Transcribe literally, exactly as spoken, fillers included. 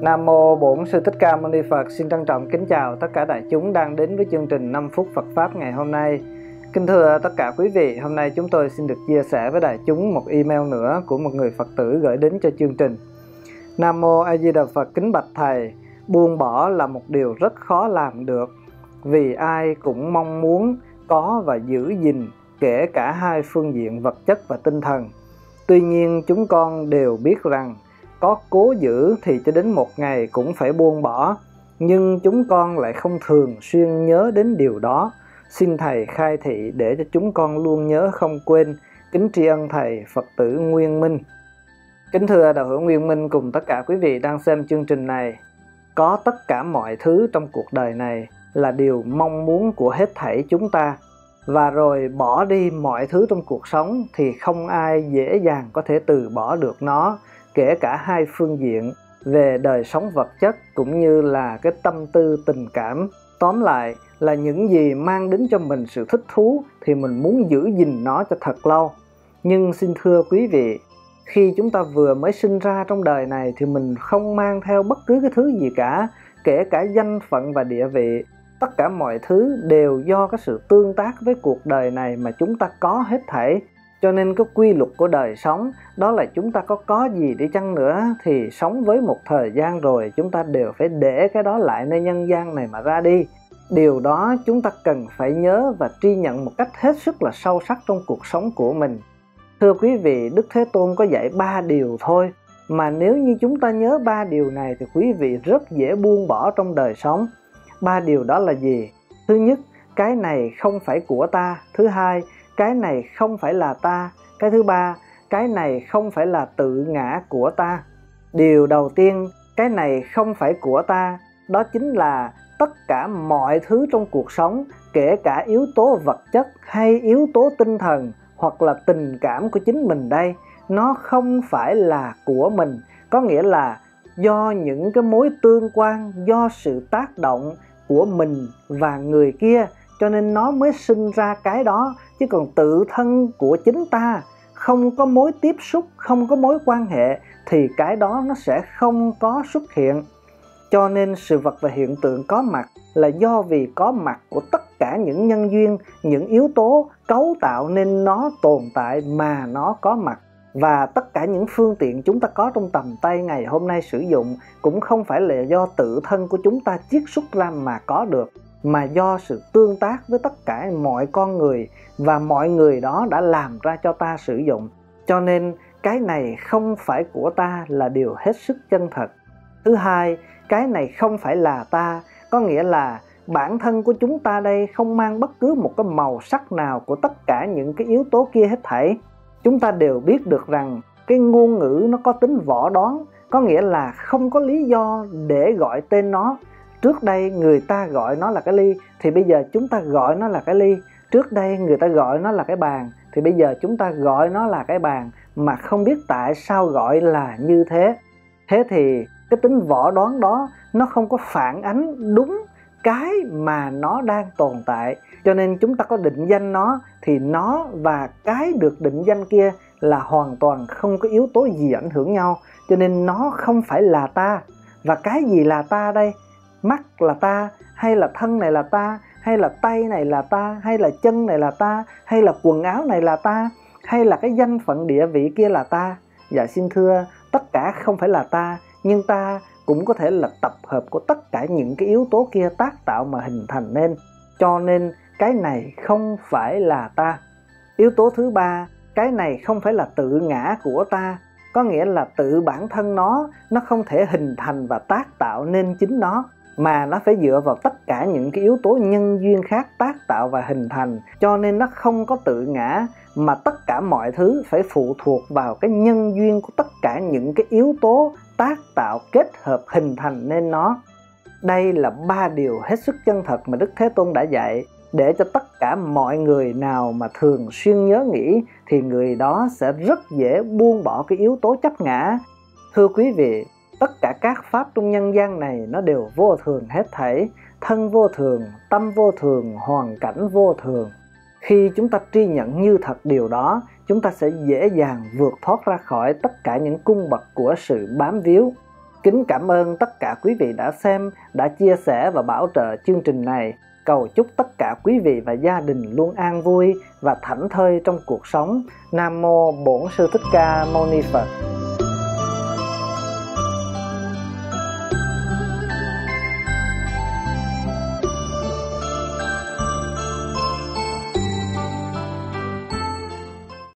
Nam mô Bổn Sư Thích Ca Mâu Ni Phật. Xin trân trọng kính chào tất cả đại chúng đang đến với chương trình năm phút Phật Pháp ngày hôm nay. Kính thưa tất cả quý vị, hôm nay chúng tôi xin được chia sẻ với đại chúng một email nữa của một người Phật tử gửi đến cho chương trình. Nam mô A Di Đà Phật. Kính bạch Thầy, buông bỏ là một điều rất khó làm được, vì ai cũng mong muốn có và giữ gìn, kể cả hai phương diện vật chất và tinh thần. Tuy nhiên chúng con đều biết rằng có cố giữ thì cho đến một ngày cũng phải buông bỏ, nhưng chúng con lại không thường xuyên nhớ đến điều đó. Xin Thầy khai thị để cho chúng con luôn nhớ không quên. Kính tri ân Thầy, Phật tử Nguyên Minh. Kính thưa đạo hữu Nguyên Minh cùng tất cả quý vị đang xem chương trình này, có tất cả mọi thứ trong cuộc đời này là điều mong muốn của hết thảy chúng ta, và rồi bỏ đi mọi thứ trong cuộc sống thì không ai dễ dàng có thể từ bỏ được nó, kể cả hai phương diện về đời sống vật chất cũng như là cái tâm tư tình cảm. Tóm lại là những gì mang đến cho mình sự thích thú thì mình muốn giữ gìn nó cho thật lâu. Nhưng xin thưa quý vị, khi chúng ta vừa mới sinh ra trong đời này thì mình không mang theo bất cứ cái thứ gì cả, kể cả danh phận và địa vị. Tất cả mọi thứ đều do cái sự tương tác với cuộc đời này mà chúng ta có hết thảy. Cho nên cái quy luật của đời sống đó là chúng ta có có gì đi chăng nữa thì sống với một thời gian rồi chúng ta đều phải để cái đó lại nơi nhân gian này mà ra đi. Điều đó chúng ta cần phải nhớ và tri nhận một cách hết sức là sâu sắc trong cuộc sống của mình. Thưa quý vị, Đức Thế Tôn có dạy ba điều thôi, mà nếu như chúng ta nhớ ba điều này thì quý vị rất dễ buông bỏ trong đời sống. Ba điều đó là gì? Thứ nhất, cái này không phải của ta. Thứ hai, cái này không phải là ta. Cái thứ ba, cái này không phải là tự ngã của ta. Điều đầu tiên, cái này không phải của ta, đó chính là tất cả mọi thứ trong cuộc sống, kể cả yếu tố vật chất hay yếu tố tinh thần hoặc là tình cảm của chính mình đây, nó không phải là của mình. Có nghĩa là do những cái mối tương quan, do sự tác động của mình và người kia, cho nên nó mới sinh ra cái đó. Chứ còn tự thân của chính ta, không có mối tiếp xúc, không có mối quan hệ, thì cái đó nó sẽ không có xuất hiện. Cho nên sự vật và hiện tượng có mặt là do vì có mặt của tất cả những nhân duyên, những yếu tố cấu tạo nên nó tồn tại mà nó có mặt. Và tất cả những phương tiện chúng ta có trong tầm tay ngày hôm nay sử dụng cũng không phải là do tự thân của chúng ta chiết xuất ra mà có được, mà do sự tương tác với tất cả mọi con người, và mọi người đó đã làm ra cho ta sử dụng. Cho nên cái này không phải của ta là điều hết sức chân thật. Thứ hai, cái này không phải là ta, có nghĩa là bản thân của chúng ta đây không mang bất cứ một cái màu sắc nào của tất cả những cái yếu tố kia hết thảy. Chúng ta đều biết được rằng cái ngôn ngữ nó có tính võ đoán, có nghĩa là không có lý do để gọi tên nó. Trước đây người ta gọi nó là cái ly thì bây giờ chúng ta gọi nó là cái ly. Trước đây người ta gọi nó là cái bàn thì bây giờ chúng ta gọi nó là cái bàn, mà không biết tại sao gọi là như thế. Thế thì cái tính võ đoán đó nó không có phản ánh đúng cái mà nó đang tồn tại. Cho nên chúng ta có định danh nó thì nó và cái được định danh kia là hoàn toàn không có yếu tố gì ảnh hưởng nhau. Cho nên nó không phải là ta. Và cái gì là ta đây? Mắt là ta, hay là thân này là ta, hay là tay này là ta, hay là chân này là ta, hay là quần áo này là ta, hay là cái danh phận địa vị kia là ta? Dạ xin thưa, tất cả không phải là ta, nhưng ta cũng có thể là tập hợp của tất cả những cái yếu tố kia tác tạo mà hình thành nên. Cho nên cái này không phải là ta. Yếu tố thứ ba, cái này không phải là tự ngã của ta, có nghĩa là tự bản thân nó, nó không thể hình thành và tác tạo nên chính nó, mà nó phải dựa vào tất cả những cái yếu tố nhân duyên khác tác tạo và hình thành. Cho nên nó không có tự ngã, mà tất cả mọi thứ phải phụ thuộc vào cái nhân duyên của tất cả những cái yếu tố tác tạo kết hợp hình thành nên nó. Đây là ba điều hết sức chân thật mà Đức Thế Tôn đã dạy, để cho tất cả mọi người nào mà thường xuyên nhớ nghĩ thì người đó sẽ rất dễ buông bỏ cái yếu tố chấp ngã. Thưa quý vị, tất cả các pháp trong nhân gian này nó đều vô thường hết thảy, thân vô thường, tâm vô thường, hoàn cảnh vô thường. Khi chúng ta tri nhận như thật điều đó, chúng ta sẽ dễ dàng vượt thoát ra khỏi tất cả những cung bậc của sự bám víu. Kính cảm ơn tất cả quý vị đã xem, đã chia sẻ và bảo trợ chương trình này. Cầu chúc tất cả quý vị và gia đình luôn an vui và thảnh thơi trong cuộc sống. Nam mô Bổn Sư Thích Ca Mâu Ni Phật.